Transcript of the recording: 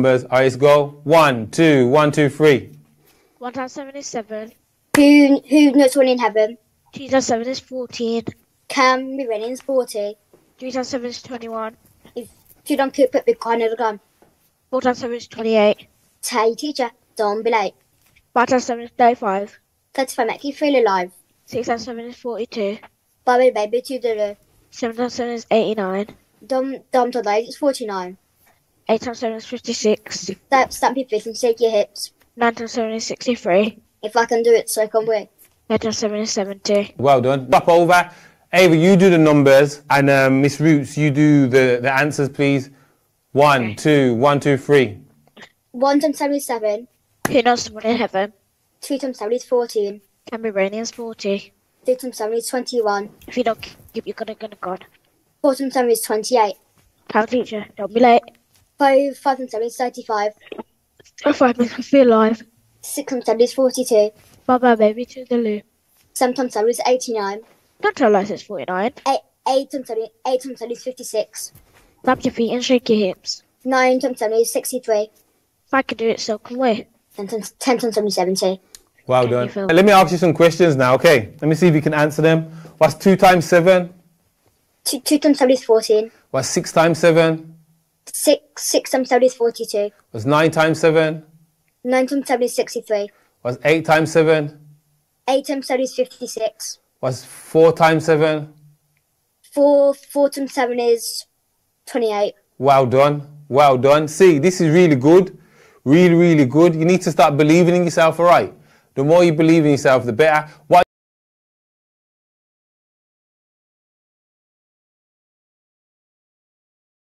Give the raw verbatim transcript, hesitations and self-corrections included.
Numbers, eyes go. One, two, one, two, three. One times seven is seven. Who who knows one in heaven? Two times seven is fourteen. Can be winning is forty. Three times seven is twenty-one. If you don't put big corner the gun. Four times seven is twenty-eight. Hey teacher, don't be late. Five times seven is thirty-five. Thirty-five make you feel alive. Six times seven is forty-two. Baby baby to the loo. Seven times seven is eighty-nine. Dumb dumb to it's forty-nine. Eight times seven is fifty-six. Step stamp your feet and shake your hips. Nine times seven is sixty-three. If I can do it, so can we. Nine times seven is seventy. Well done. Drop over. Ava, you do the numbers, and um, Miss Roots, you do the, the answers, please. One, okay. two, one, two, three. One times seven is seven. Who knows someone in heaven? Two times seven is fourteen. Can be raining is forty. Three times seven is twenty-one. If you don't keep your gun, gun, gun. Four times seven is twenty-eight. Power teacher, don't be late. Five, five times seven is thirty-five. Five makes me feel alive. Six times seven is forty-two. Bye bye baby to the loo. Seven times seven is eighty-nine. Don't tell us it's forty-nine. Eight, eight times seven, eight times seven is fifty-six. Stamp your feet and shake your hips. Nine times seven is sixty-three. If I could do it, so can we. Ten times ten times seven is seventy. Well done. Let me ask you some questions now, okay? Let me see if you can answer them. What's two times seven? Two, two times seven is fourteen. What's six times seven? Six six times seven is forty-two. What's nine times seven? Nine times seven is sixty-three. What's eight times seven? Eight times seven is fifty-six. What's four times seven? Four four times seven is twenty-eight. Well done. Well done. See, this is really good. Really, really good. You need to start believing in yourself, all right? The more you believe in yourself, the better. What